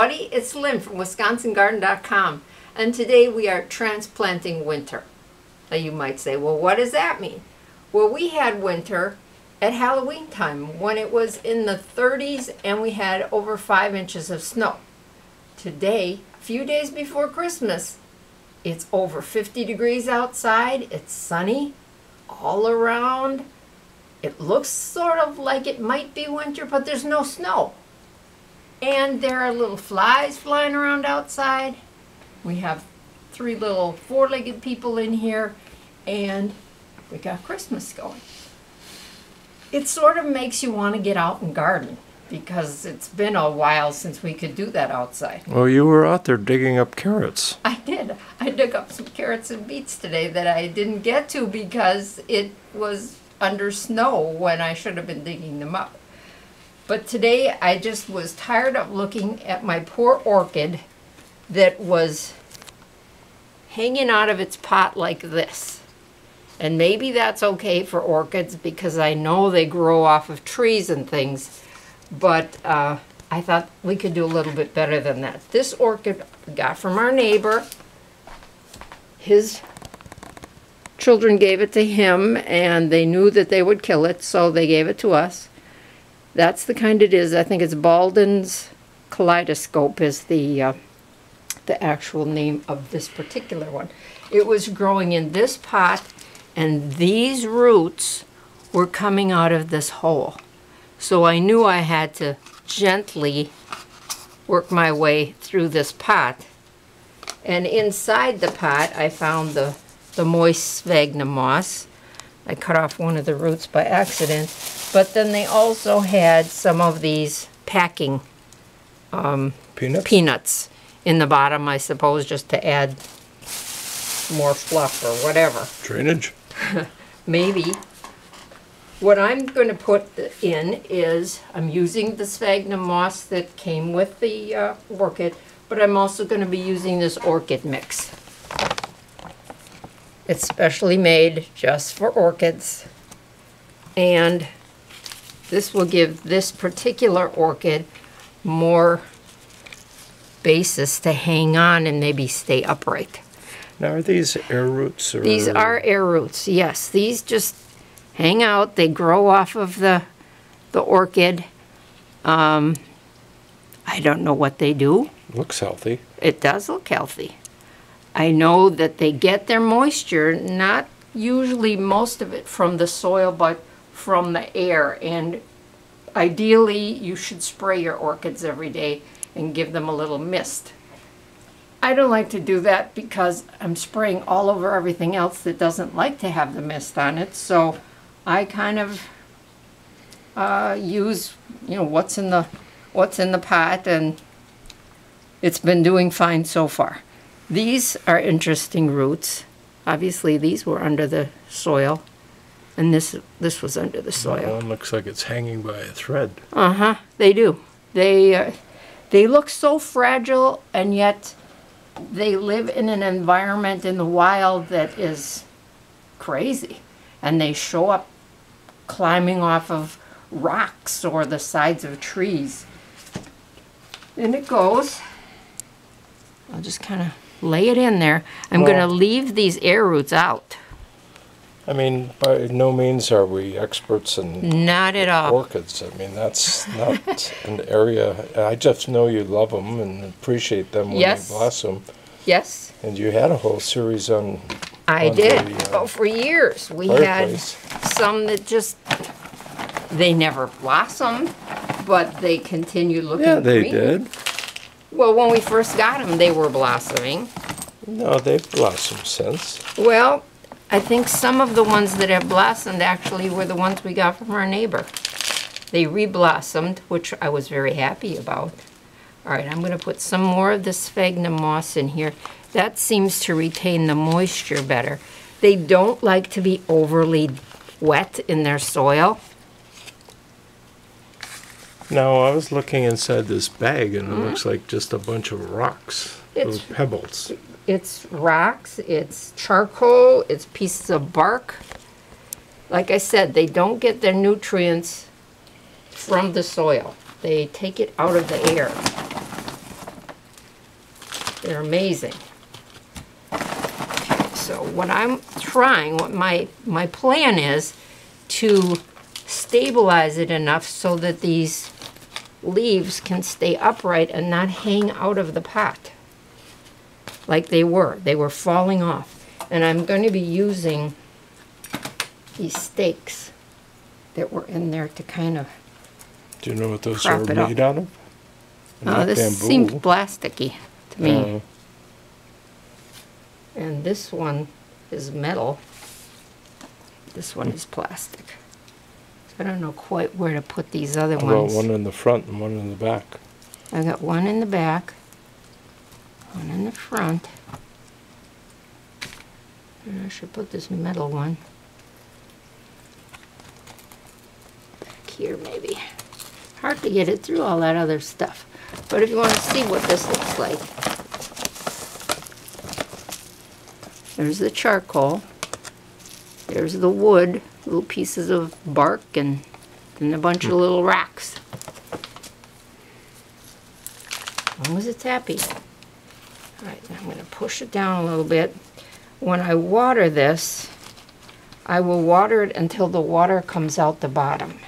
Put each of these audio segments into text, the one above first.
everybody, it's Lynn from WisconsinGarden.com, and today we are transplanting winter. Now you might say, well, what does that mean? Well, we had winter at Halloween time when it was in the 30s and we had over 5 inches of snow. Today, a few days before Christmas, it's over 50 degrees outside, it's sunny all around. It looks sort of like it might be winter, but there's no snow. And there are little flies flying around outside. We have three little four-legged people in here, and we got Christmas going. It sort of makes you want to get out and garden, because it's been a while since we could do that outside. Well, you were out there digging up carrots. I did. I dug up some carrots and beets today that I didn't get to because it was under snow when I should have been digging them up. But today I just was tired of looking at my poor orchid that was hanging out of its pot like this. And maybe that's okay for orchids because I know they grow off of trees and things, but I thought we could do a little bit better than that. This orchid we got from our neighbor. His children gave it to him and they knew that they would kill it, so they gave it to us. That's the kind it is. I think it's Baldin's Kaleidoscope is the actual name of this particular one. It was growing in this pot and these roots were coming out of this hole. So I knew I had to gently work my way through this pot. And inside the pot I found the moist sphagnum moss. I cut off one of the roots by accident, but then they also had some of these packing peanuts in the bottom, I suppose, just to add more fluff or whatever. Drainage? Maybe. What I'm going to put in is, I'm using the sphagnum moss that came with the orchid, but I'm also going to be using this orchid mix. It's specially made just for orchids, and this will give this particular orchid more basis to hang on and maybe stay upright. Now, are these air roots? Or these are air roots, yes. These just hang out. They grow off of the orchid. I don't know what they do. Looks healthy. It does look healthy. I know that they get their moisture, not usually most of it from the soil, but from the air. And ideally, you should spray your orchids every day and give them a little mist. I don't like to do that because I'm spraying all over everything else that doesn't like to have the mist on it. So I kind of use, you know, what's in the pot, and it's been doing fine so far. These are interesting roots. Obviously, these were under the soil, and this was under the soil. That one looks like it's hanging by a thread. Uh-huh, they do. They look so fragile, and yet they live in an environment in the wild that is crazy. And they show up climbing off of rocks or the sides of trees. And it goes, I'll just kind of lay it in there. I'm going to leave these air roots out. I mean, by no means are we experts in not at all. Orchids. I mean, that's not an area. I just know you love them and appreciate them when they blossom. Yes. And you had a whole series on. I did. Oh, for years we fireplace. Had some that just they never blossomed, but they continued looking green. Yeah, they did. Well, when we first got them, they were blossoming. No, they've blossomed since. Well, I think some of the ones that have blossomed actually were the ones we got from our neighbor. They re-blossomed, which I was very happy about. All right, I'm going to put some more of the sphagnum moss in here. That seems to retain the moisture better. They don't like to be overly wet in their soil. Now, I was looking inside this bag, and it looks like just a bunch of rocks, those pebbles. It's rocks, it's charcoal, it's pieces of bark. Like I said, they don't get their nutrients from the soil. They take it out of the air. They're amazing. Okay, so what I'm trying, what my plan is to stabilize it enough so that these leaves can stay upright and not hang out of the pot like they were. They were falling off. And I'm going to be using these stakes that were in there to kind of... Do you know what those are made out of? Oh, this seems plasticky to me. And this one is metal. This one is plastic. So I don't know quite where to put these other ones. One in the front and one in the back. I got one in the back, one in the front. And I should put this metal one back here maybe. Hard to get it through all that other stuff. But if you want to see what this looks like, there's the charcoal, there's the wood, little pieces of bark, and then a bunch of little rocks. As long as it's happy. All right, I'm going to push it down a little bit. When I water this, I will water it until the water comes out the bottom.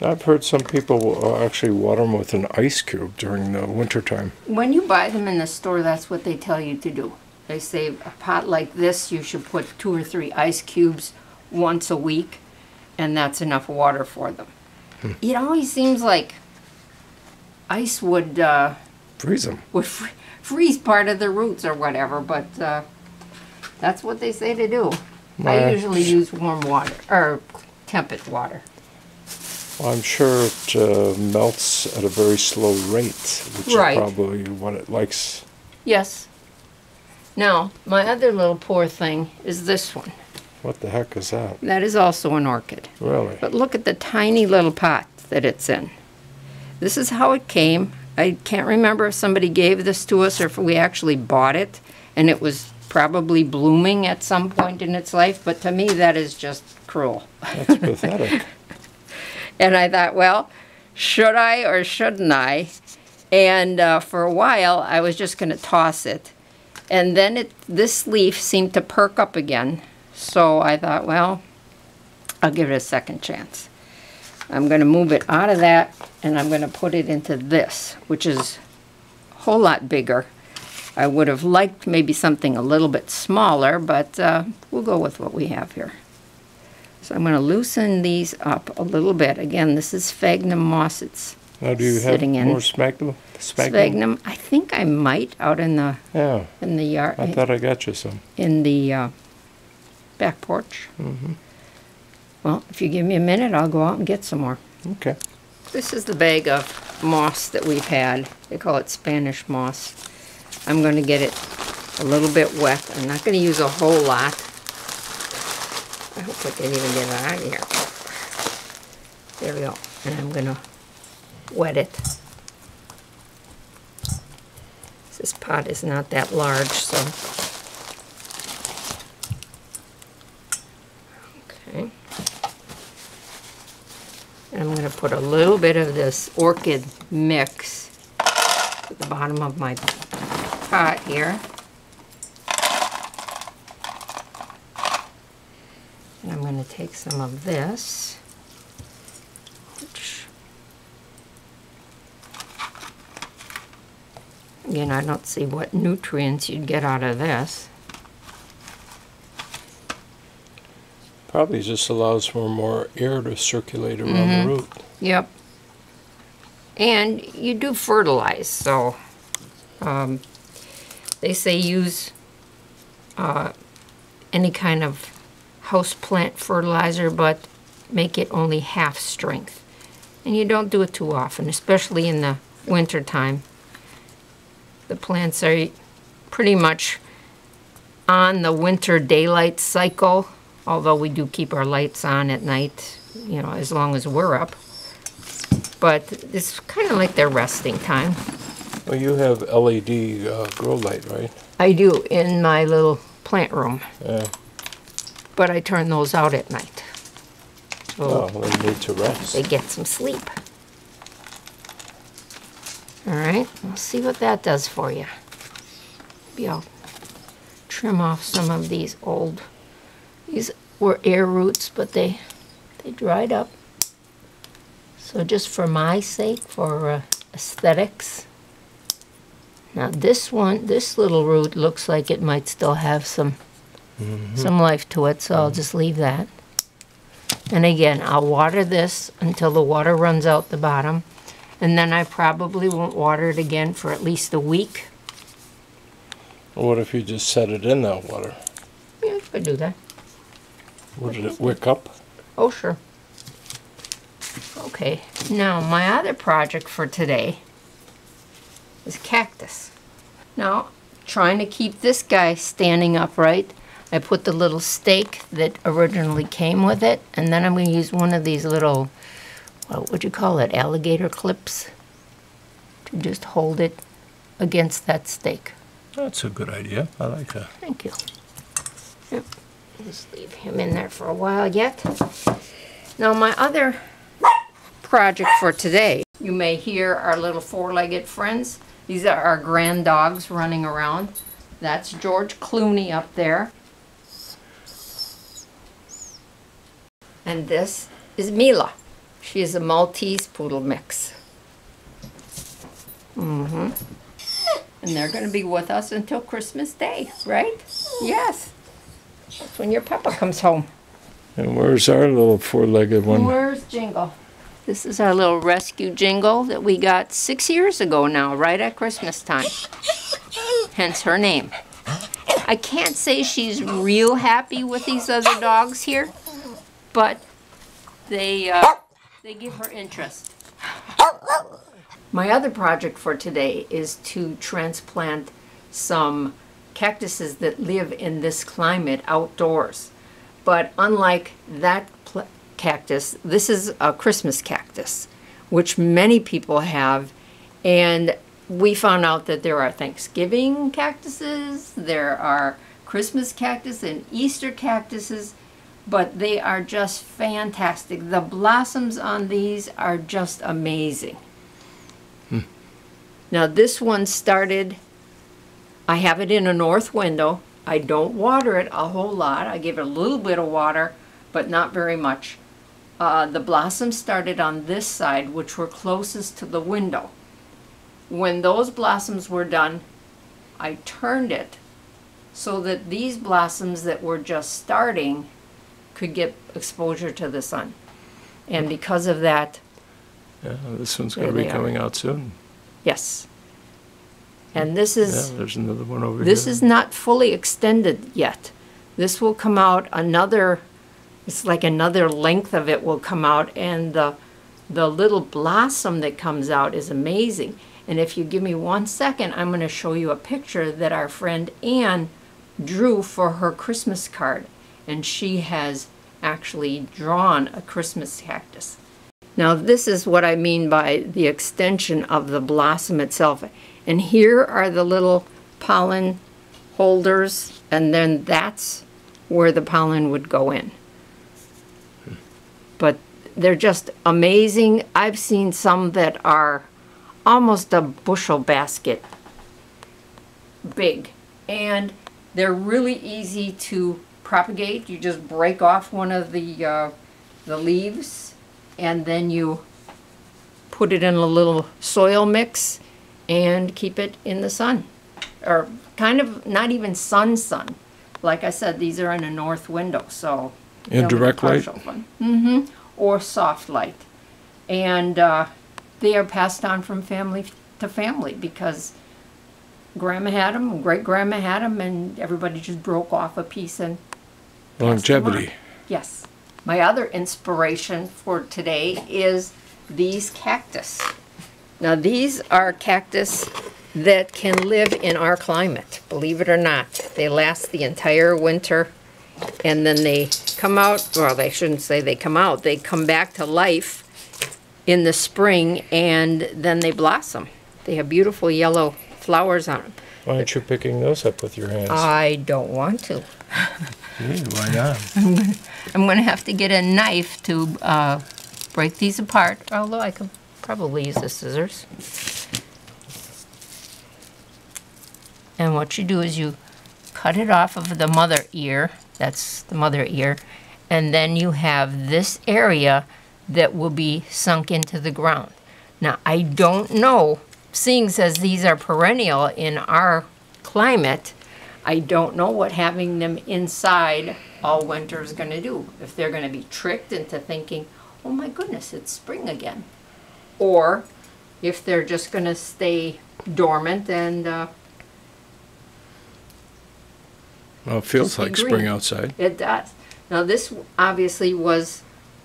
I've heard some people will actually water them with an ice cube during the wintertime. When you buy them in the store, that's what they tell you to do. They say a pot like this, you should put 2 or 3 ice cubes once a week, and that's enough water for them. It always seems like ice would... freeze them. Would freeze part of the roots or whatever, but that's what they say to do. I usually use warm water, or tepid water. Well, I'm sure it melts at a very slow rate, which is probably what it likes. Yes. Now, my other little poor thing is this one. What the heck is that? That is also an orchid. Really? But look at the tiny little pot that it's in. This is how it came. I can't remember if somebody gave this to us or if we actually bought it, and it was probably blooming at some point in its life, but to me that is just cruel. That's pathetic. And I thought, well, should I or shouldn't I? And for a while, I was just going to toss it. And then this leaf seemed to perk up again. So I thought, well, I'll give it a second chance. I'm going to move it out of that, and I'm going to put it into this, which is a whole lot bigger. I would have liked maybe something a little bit smaller, but we'll go with what we have here. So I'm going to loosen these up a little bit. Again, this is sphagnum moss. It's sitting in. Now, do you have more sphagnum? Sphagnum. I think I might out in the in the yard. I thought I got you some in the back porch. Well, if you give me a minute, I'll go out and get some more. Okay. This is the bag of moss that we've had. They call it Spanish moss. I'm going to get it a little bit wet. I'm not going to use a whole lot. I hope I can even get it out of here. There we go. And I'm going to wet it. This pot is not that large, so. Okay. And I'm going to put a little bit of this orchid mix at the bottom of my pot here. And I'm going to take some of this, which, again, I don't see what nutrients you'd get out of this. Probably just allows for more air to circulate around the root. Yep. And you do fertilize, so they say use any kind of house plant fertilizer, but make it only half strength. And you don't do it too often, especially in the winter time. The plants are pretty much on the winter daylight cycle, although we do keep our lights on at night, you know, as long as we're up. But it's kind of like their resting time. Well, you have LED grow light, right? I do, in my little plant room. Yeah. But I turn those out at night. So they need to rest. They get some sleep. All right, we'll see what that does for you. Maybe I'll trim off some of these old, these were air roots, but they dried up. So just for my sake, for aesthetics. Now this one, this little root looks like it might still have some life to it, so I'll just leave that. And again, I'll water this until the water runs out the bottom, and then I probably won't water it again for at least a week. What if you just set it in that water? Yeah, I could do that. Would it wick up? Oh, sure. Okay, now my other project for today is cactus. Now, trying to keep this guy standing upright, I put the little stake that originally came with it, and then I'm going to use one of these little, what would you call it, alligator clips to just hold it against that stake. That's a good idea. I like that. Thank you. Yep. Just leave him in there for a while yet. Now, my other project for today. You may hear our little four-legged friends. These are our grand dogs running around. That's George Clooney up there. And this is Mila. She is a Maltese poodle mix. And they're going to be with us until Christmas Day, right? Yes. That's when your papa comes home. And where's our little four-legged one? Where's Jingle? This is our little rescue Jingle that we got 6 years ago now, right at Christmas time. Hence her name. I can't say she's real happy with these other dogs here, but they give her interest. My other project for today is to transplant some cactuses that live in this climate outdoors. But unlike that cactus, this is a Christmas cactus, which many people have, and we found out that there are Thanksgiving cactuses, there are Christmas cactus and Easter cactuses, but they are just fantastic. The blossoms on these are just amazing. Now this one started, I have it in a north window. I don't water it a whole lot. I give it a little bit of water, but not very much. The blossoms started on this side, which were closest to the window. When those blossoms were done, I turned it so that these blossoms that were just starting could get exposure to the sun. And because of that... Yeah, this one's going to be coming out soon. Yes. And this is... Yeah, there's another one over here. This is not fully extended yet. This will come out another... It's like another length of it will come out, and the little blossom that comes out is amazing. And if you give me 1 second, I'm going to show you a picture that our friend Anne drew for her Christmas card. And she has actually drawn a Christmas cactus. Now this is what I mean by the extension of the blossom itself. And here are the little pollen holders, and then that's where the pollen would go in. But they're just amazing. I've seen some that are almost a bushel basket big. And they're really easy to propagate. You just break off one of the leaves, and then you put it in a little soil mix and keep it in the sun. Or kind of not even sun. Like I said, these are in a north window, so... And direct light? Or soft light. And they are passed on from family to family because grandma had them, great-grandma had them, and everybody just broke off a piece and... Longevity. Yes. My other inspiration for today is these cactus. Now these are cactus that can live in our climate, believe it or not. They last the entire winter. And then they come out, well, they shouldn't say they come out, they come back to life in the spring, and then they blossom. They have beautiful yellow flowers on them. Why aren't you picking those up with your hands? I don't want to. Gee, why not? I'm going to have to get a knife to break these apart, although I could probably use the scissors. And what you do is you cut it off of the mother ear. That's the mother ear. And then you have this area that will be sunk into the ground. Now, I don't know, seeing as these are perennial in our climate, I don't know what having them inside all winter is going to do. If they're going to be tricked into thinking, oh my goodness, it's spring again. Or if they're just going to stay dormant and well, it feels like spring outside. It does. Now this obviously was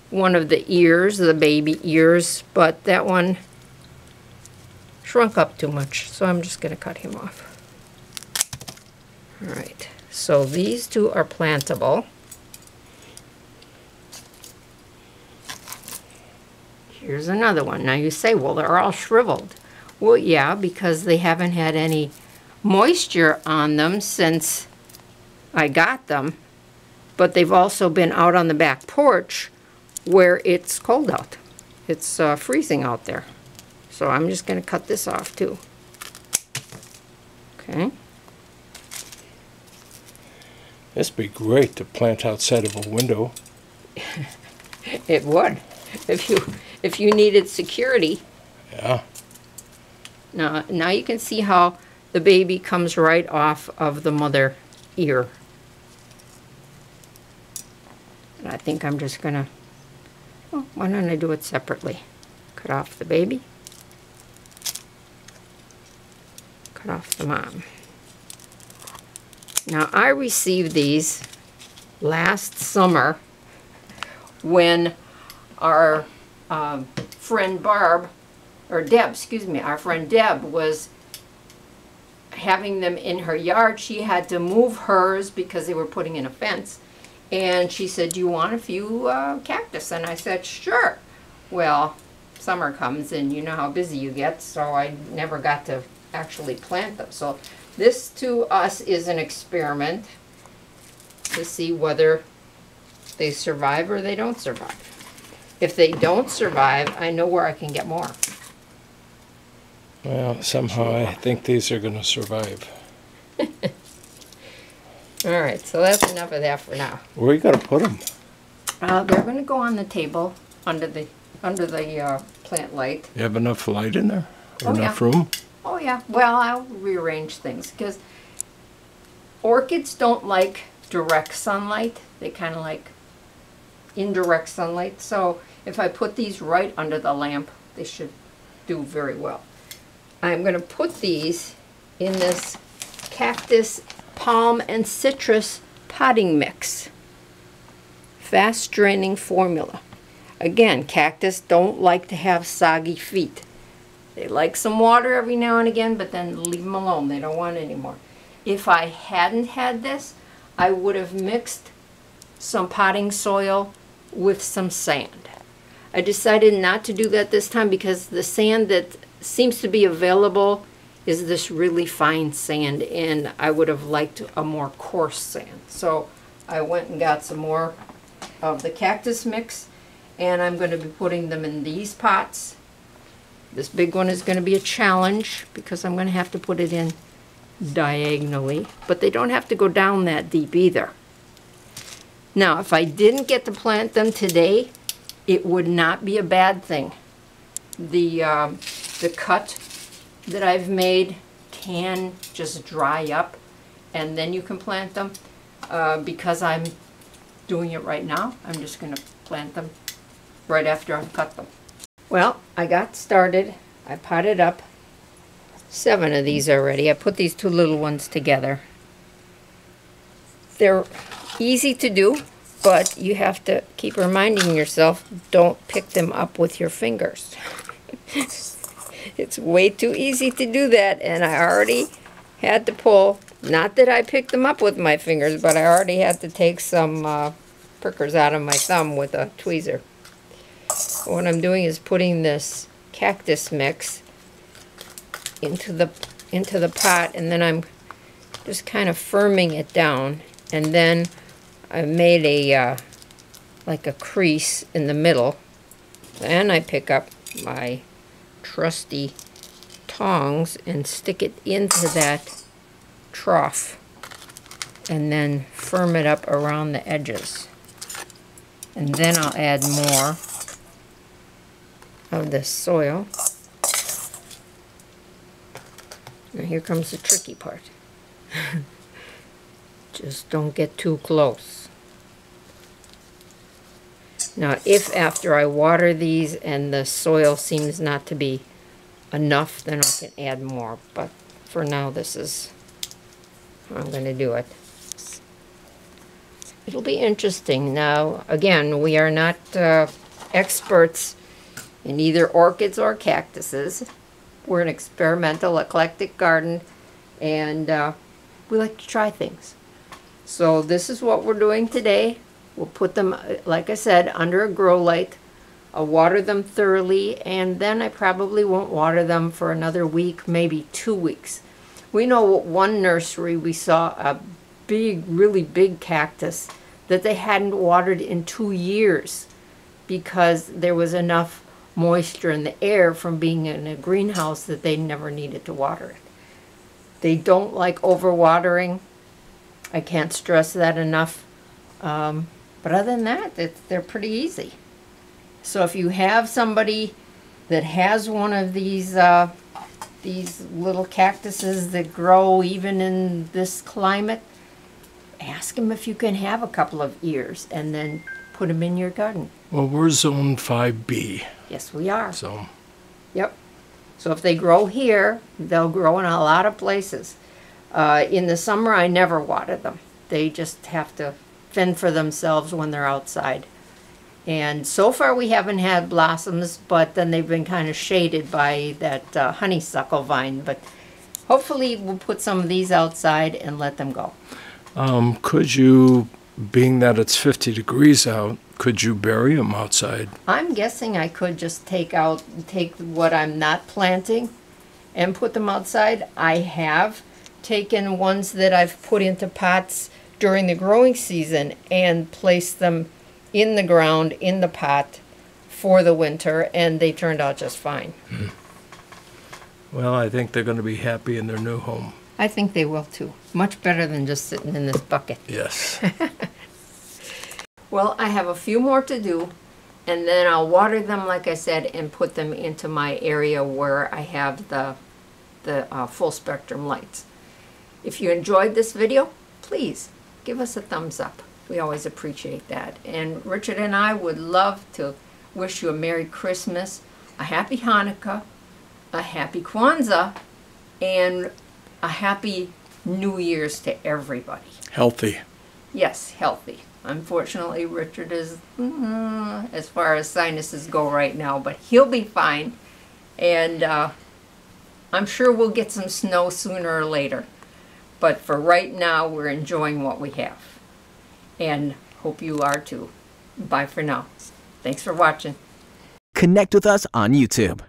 one of the ears, the baby ears, but that one shrunk up too much, so I'm just going to cut him off. All right, so these two are plantable. Here's another one. Now you say, well, they're all shriveled. Well, yeah, because they haven't had any moisture on them since I got them, but they've also been out on the back porch where it's cold out. It's freezing out there. So I'm just going to cut this off too. Okay. This would be great to plant outside of a window. It would, if you needed security. Yeah. Now you can see how the baby comes right off of the mother ear. And I think I'm just gonna, well, why don't I do it separately? Cut off the baby. Cut off the mom. Now, I received these last summer when our friend Barb, or Deb, excuse me, our friend Deb was having them in her yard. She had to move hers because they were putting in a fence. And she said, do you want a few cactus? And I said, sure. Well, summer comes and you know how busy you get, so I never got to actually plant them. So this to us is an experiment to see whether they survive or they don't survive. If they don't survive, I know where I can get more. Well, somehow I think these are going to survive. All right, so that's enough of that for now. Where are you going to put them? They're going to go on the table under the plant light. You have enough light in there? Or enough room? Oh yeah, well, I'll rearrange things because orchids don't like direct sunlight. They kind of like indirect sunlight. So if I put these right under the lamp, they should do very well. I'm going to put these in this cactus, palm, and citrus potting mix. Fast draining formula. Again, cactus don't like to have soggy feet. They like some water every now and again, but then leave them alone. They don't want any more. If I hadn't had this, I would have mixed some potting soil with some sand. I decided not to do that this time because the sand that seems to be available is this really fine sand, and I would have liked a more coarse sand. So I went and got some more of the cactus mix, and I'm going to be putting them in these pots. This big one is going to be a challenge because I'm going to have to put it in diagonally, but they don't have to go down that deep either. Now, if I didn't get to plant them today, it would not be a bad thing. The cut that I've made can just dry up, and then you can plant them. Because I'm doing it right now, I'm just going to plant them right after I've cut them. Well, I got started. I potted up 7 of these already. I put these 2 little ones together. They're easy to do, but you have to keep reminding yourself, don't pick them up with your fingers. It's way too easy to do that, and I already had to pull. Not that I picked them up with my fingers, but I already had to take some prickers out of my thumb with a tweezer. What I'm doing is putting this cactus mix into the pot, and then I'm just kind of firming it down, and then I made a like a crease in the middle. Then I pick up my trusty tongs and stick it into that trough and then firm it up around the edges. And then I'll add more of this soil. Now here comes the tricky part. Just don't get too close. Now if after I water these and the soil seems not to be enough, then I can add more. But for now this is how I'm going to do it. It'll be interesting. Now again, we are not experts in either orchids or cactuses. We're an experimental, eclectic garden, and we like to try things. So this is what we're doing today. We'll put them, like I said, under a grow light. I'll water them thoroughly, and then I probably won't water them for another week, maybe 2 weeks. We know at one nursery we saw a big, really big cactus that they hadn't watered in 2 years because there was enough moisture in the air from being in a greenhouse that they never needed to water it. They don't like overwatering. I can't stress that enough. But other than that, they're pretty easy. So if you have somebody that has one of these little cactuses that grow even in this climate, ask them if you can have a couple of ears and then put them in your garden. Well, we're zone 5B. Yes, we are. So, yep. So if they grow here, they'll grow in a lot of places. In the summer, I never water them. They just have to fend for themselves when they're outside. And so far, we haven't had blossoms, but then they've been kind of shaded by that honeysuckle vine. But hopefully, we'll put some of these outside and let them go. Could you, being that it's 50 degrees out, could you bury them outside? I'm guessing I could just take what I'm not planting and put them outside. I have taken ones that I've put into pots during the growing season and placed them in the ground, in the pot, for the winter, and they turned out just fine. Mm. Well, I think they're going to be happy in their new home. I think they will too. Much better than just sitting in this bucket. Yes. Well, I have a few more to do, and then I'll water them, like I said, and put them into my area where I have the full spectrum lights. If you enjoyed this video, please give us a thumbs up. We always appreciate that. And Richard and I would love to wish you a Merry Christmas, a Happy Hanukkah, a Happy Kwanzaa, and a Happy New Year's to everybody. Healthy. Yes, healthy. Unfortunately, Richard is, as far as sinuses go right now, but he'll be fine. And I'm sure we'll get some snow sooner or later. But for right now, we're enjoying what we have. And hope you are too. Bye for now. Thanks for watching. Connect with us on YouTube.